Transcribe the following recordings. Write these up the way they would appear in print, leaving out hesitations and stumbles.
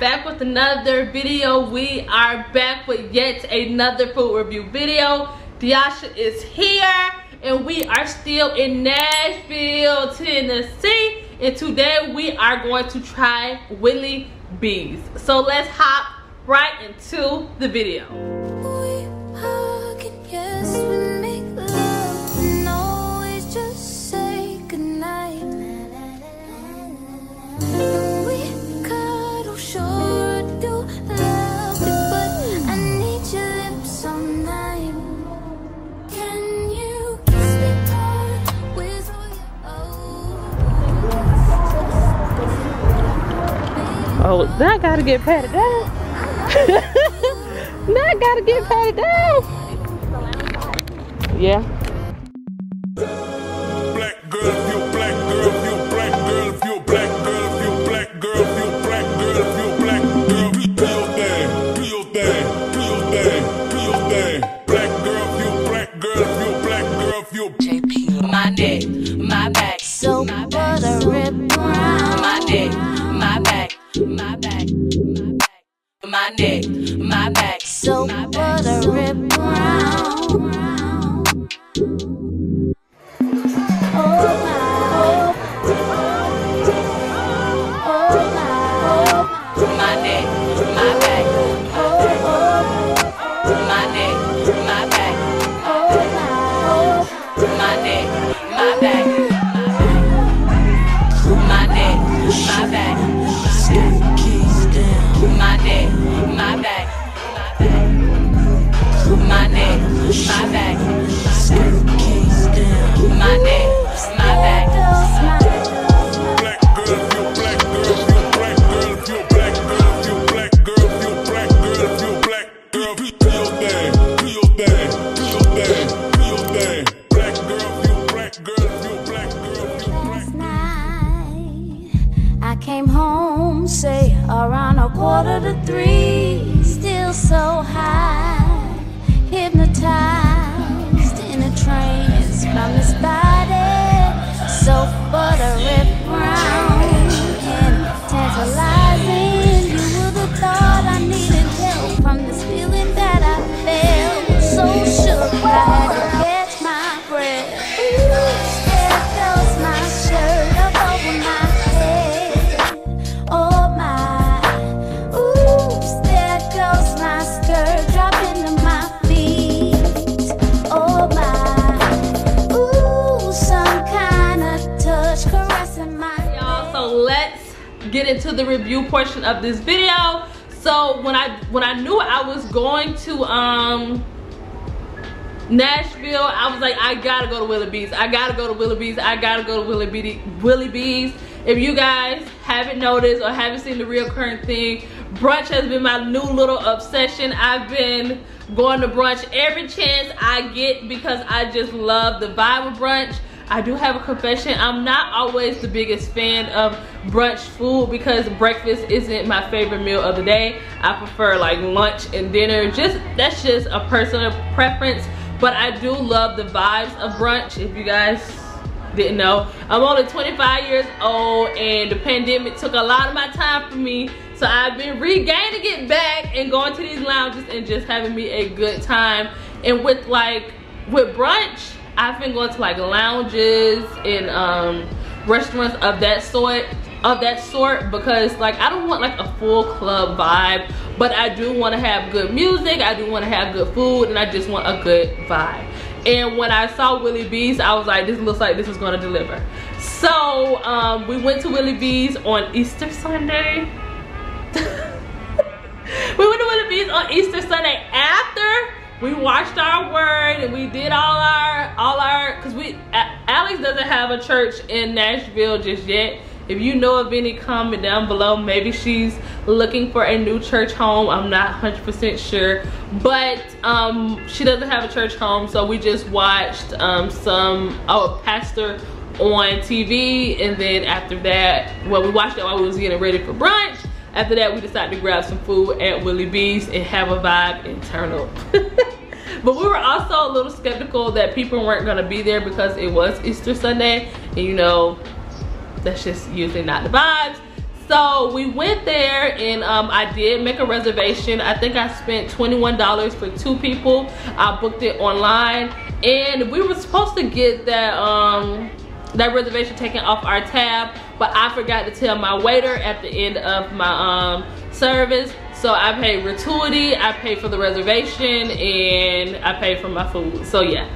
back with another video. We are back with yet another food review video. Diasha is here and we are still in Nashville, Tennessee, and today we are going to try Willie B's. So let's hop right into the video. Oh, now I gotta get patted down. Now I gotta get patted down. Yeah. Black girl, you black girl, you black girl, you black girl, you black girl, you black girl, you black girl, you black girl, you black girl, you black girl, you JP, my neck, my back, so my butt a rip around my neck, my back. My back, my back, my neck, my back, so my butt a rip around. My neck, my back, my neck, my back, my neck, my back, my neck, my back. My back, my neck, my back. Black girl, you black girl, you black girl, you black girl, you black girl, you black girl, you black girl, you black girl, you black girl, you black girl. Last night I came home, say around 2:45, still so high. Hypnotized in a trance from this body, so buttery brown and tantalizing. You would have thought I needed help from this feeling that I felt, so shook I had to catch my breath. There goes my shirt up over my head. Oh my, oops, there goes my skirt dropping to my get into the review portion of this video. So when I knew I was going to Nashville, I was like, I gotta go to Willie B's. I gotta go to Willie B's. I gotta go to Willie B's. If you guys haven't noticed or haven't seen the recurring thing, brunch has been my new little obsession. I've been going to brunch every chance I get because I just love the vibe of brunch. I do have a confession. I'm not always the biggest fan of brunch food because breakfast isn't my favorite meal of the day. I prefer like lunch and dinner. That's just a personal preference, but I do love the vibes of brunch. If you guys didn't know, I'm only 25 years old and the pandemic took a lot of my time from me. So I've been regaining it back and going to these lounges and just having me a good time. And with brunch, I've been going to like lounges and restaurants of that sort because like I don't want like a full club vibe, but I do want to have good music, I do want to have good food, and I just want a good vibe. And when I saw Willie B's, I was like, this looks like this is gonna deliver. So we went to Willie B's on Easter Sunday. We went to Willie B's on Easter Sunday after we watched our word and we did all our, cause Alex doesn't have a church in Nashville just yet. If you know of any, comment down below. Maybe she's looking for a new church home. I'm not 100% sure, but she doesn't have a church home. So we just watched a pastor on TV. And then after that, well, we watched it while we was getting ready for brunch. After that, we decided to grab some food at Willie B's and have a vibe and turn up. But we were also a little skeptical that people weren't gonna be there because it was Easter Sunday. And you know, that's just usually not the vibes. So we went there and I did make a reservation. I think I spent $21 for two people. I booked it online and we were supposed to get that that reservation taken off our tab, but I forgot to tell my waiter at the end of my service. So I paid gratuity, I paid for the reservation, and I paid for my food. So yeah,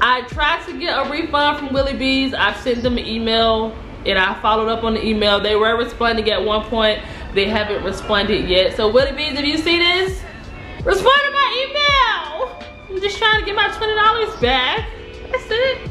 I tried to get a refund from Willie B's. I've sent them an email and I followed up on the email. They were responding at one point. They haven't responded yet. So Willie B's, if you see this, respond to my email. I'm just trying to get my $20 back. That's it.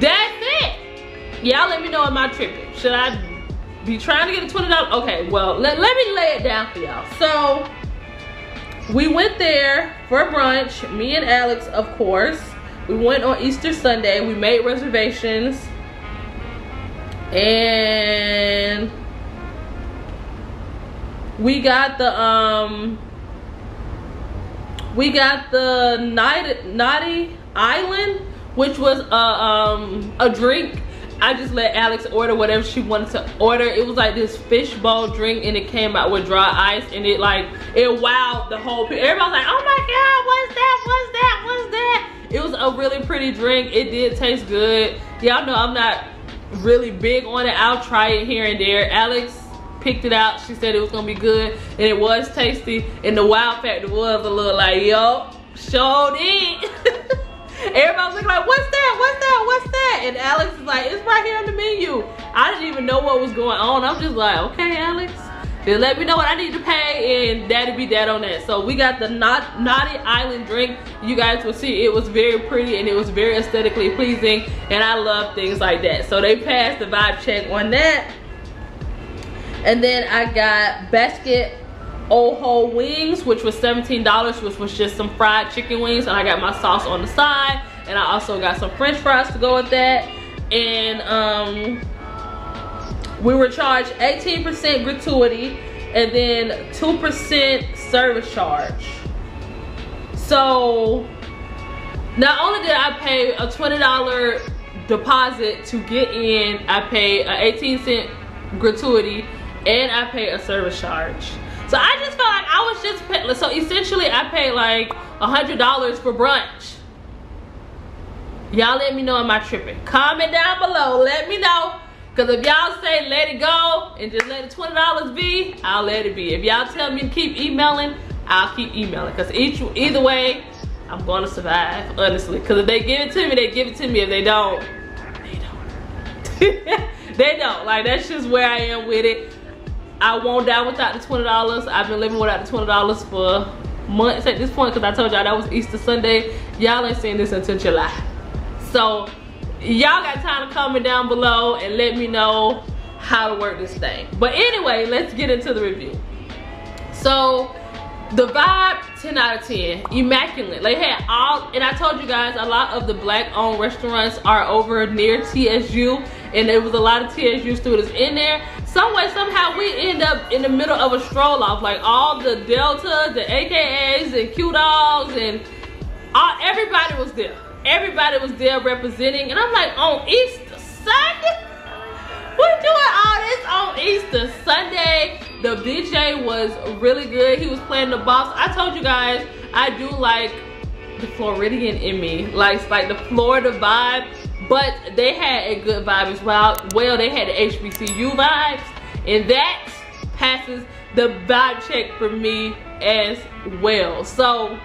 That's it. Y'all let me know am I tripping. Should I be trying to get a $20? Okay, well, let me lay it down for y'all. So we went there for brunch, me and Alex, of course. We went on Easter Sunday. We made reservations. And we got the Naughty Island, which was a drink. I just let Alex order whatever she wanted to order. It was like this fishbowl drink and it came out with dry ice and it like, it wowed the whole people. Everybody was like, oh my God, what's that, what's that, what's that? It was a really pretty drink. It did taste good. Y'all know I'm not really big on it. I'll try it here and there. Alex picked it out. She said it was gonna be good and it was tasty, and the wild factor was a little like, yo, showed it. Everybody was looking like, what's that, what's that, what's that? And Alex is like, it's right here on the menu. I didn't even know what was going on. I'm just like, okay, Alex, just let me know what I need to pay and that'll be that on that. So we got the Naughty Island drink. You guys will see it was very pretty and it was very aesthetically pleasing, and I love things like that. So they passed the vibe check on that. And then I got basket whole wings, which was $17, which was just some fried chicken wings, and I got my sauce on the side, and I also got some french fries to go with that. And we were charged 18% gratuity and then 2% service charge. So not only did I pay a $20 deposit to get in, I paid an 18-cent gratuity and I paid a service charge. So I just felt like I was just paying, so essentially I paid like $100 for brunch. Y'all let me know, am I tripping? Comment down below, let me know. Because if y'all say let it go and just let the $20 be, I'll let it be. If y'all tell me to keep emailing, I'll keep emailing. Because either way, I'm going to survive, honestly. Because if they give it to me, they give it to me. If they don't, they don't. They don't. Like, that's just where I am with it. I won't die without the $20. I've been living without the $20 for months at this point. Because I told y'all that was Easter Sunday. Y'all ain't seen this until July. So y'all got time to comment down below and let me know how to work this thing. But anyway, let's get into the review. So the vibe, 10 out of 10, immaculate. They had all, and I told you guys a lot of the black-owned restaurants are over near TSU, and there was a lot of TSU students in there. Some way, somehow, we end up in the middle of a stroll off, like all the Deltas, the AKAs, and Q-Dogs, and everybody was there. Everybody was there representing, and I'm like, on Easter Sunday? We're doing all this on Easter Sunday. The DJ was really good. He was playing the bops. I told you guys, I do like the Floridian in me, likes like the Florida vibe, but they had a good vibe as well. Well, they had the HBCU vibes, and that passes the vibe check for me as well. So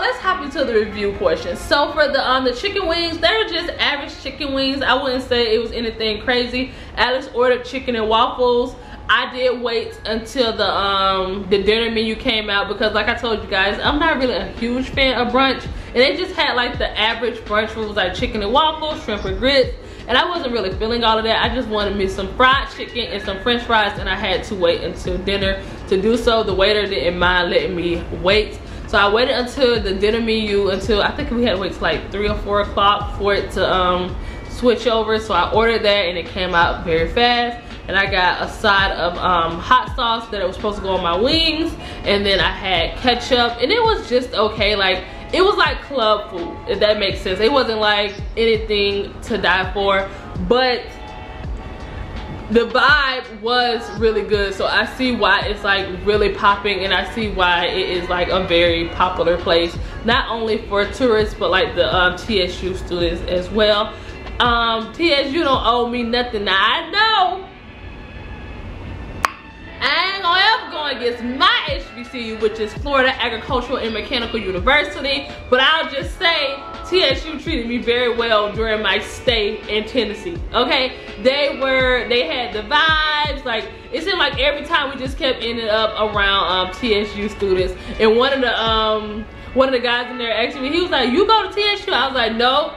let's hop into the review portion. So for the chicken wings, they were just average chicken wings. I wouldn't say it was anything crazy. Alex ordered chicken and waffles. I did wait until the dinner menu came out because, like I told you guys, I'm not really a huge fan of brunch. And they just had like the average brunch rules, like chicken and waffles, shrimp and grits. And I wasn't really feeling all of that. I just wanted me some fried chicken and some french fries, and I had to wait until dinner to do so. The waiter didn't mind letting me wait. So I waited until the dinner menu, until I think we had to wait till like 3 or 4 o'clock for it to switch over. So I ordered that and it came out very fast. And I got a side of hot sauce that it was supposed to go on my wings. And then I had ketchup, and it was just okay. Like, it was like club food, if that makes sense. It wasn't like anything to die for, but the vibe was really good, so I see why it's like really popping, and I see why it is like a very popular place, not only for tourists but like the TSU students as well. TSU don't owe me nothing. Now I know I ain't ever going against my HBCU, which is Florida Agricultural and Mechanical University, but I'll just say TSU treated me very well during my stay in Tennessee, okay? They had the vibes. Like, it seemed like every time we just kept ending up around TSU students. And one of the guys in there asked me, he was like, you go to TSU? I was like, no.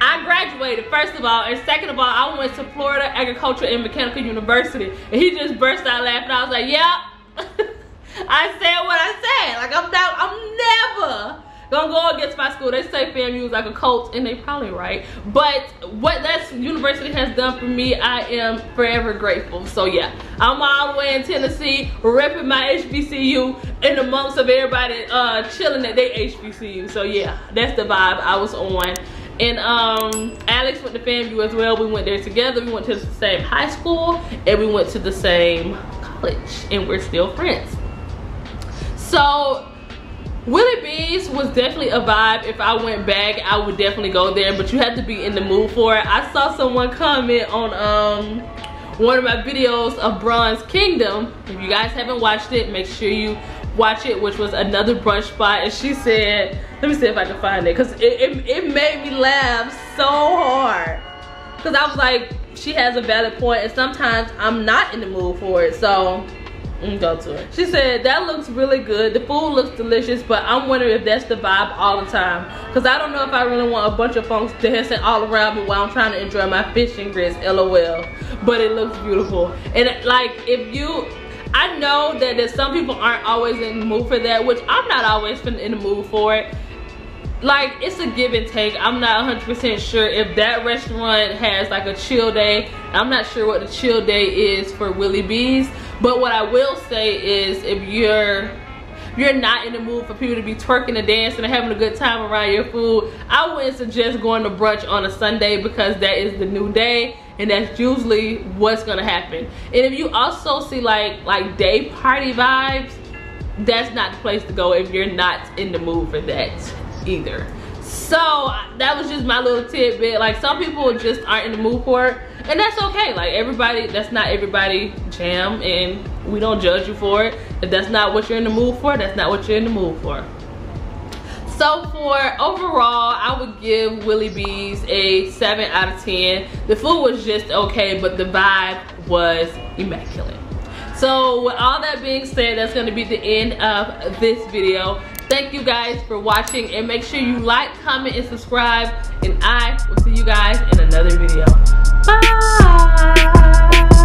I graduated, first of all, and second of all, I went to Florida Agricultural and Mechanical University. And he just burst out laughing. I was like, yep. I said what I said. Like, I'm never gonna go against my school. They say FAMU is like a cult, and they probably right. But what that university has done for me, I am forever grateful. So yeah, I'm all the way in Tennessee, repping my HBCU in the months of everybody chilling at their HBCU. So yeah, that's the vibe I was on. And Alex went to FAMU as well. We went there together. We went to the same high school, and we went to the same college, and we're still friends. So Willie B's was definitely a vibe. If I went back, I would definitely go there, but you have to be in the mood for it. I saw someone comment on one of my videos of Bronze Kingdom. If you guys haven't watched it, make sure you watch it, which was another brunch spot, and she said, let me see if I can find it, because it made me laugh so hard, because I was like, she has a valid point, and sometimes I'm not in the mood for it, so go to it. She said, that looks really good, the food looks delicious, but I'm wondering if that's the vibe all the time, because I don't know if I really want a bunch of folks dancing all around me while I'm trying to enjoy my fish and grits, lol, but it looks beautiful. And like, I know that some people aren't always in the mood for that, which I'm not always in the mood for it. Like, it's a give and take. I'm not 100% sure if that restaurant has like a chill day. I'm not sure what the chill day is for Willie B's, but what I will say is, if you're not in the mood for people to be twerking and dancing and having a good time around your food, I wouldn't suggest going to brunch on a Sunday, because that is the new day, and that's usually what's gonna happen. And if you also see like day party vibes, that's not the place to go if you're not in the mood for that either. So that was just my little tidbit. Like, some people just aren't in the mood for it, and that's okay. Like, everybody, that's not everybody jam, and we don't judge you for it. If that's not what you're in the mood for, that's not what you're in the mood for. So for overall, I would give Willie B's a 7 out of 10. The food was just okay, but the vibe was immaculate. So with all that being said, that's going to be the end of this video. Thank you guys for watching, and make sure you like, comment, and subscribe, and I will see you guys in another video. Bye!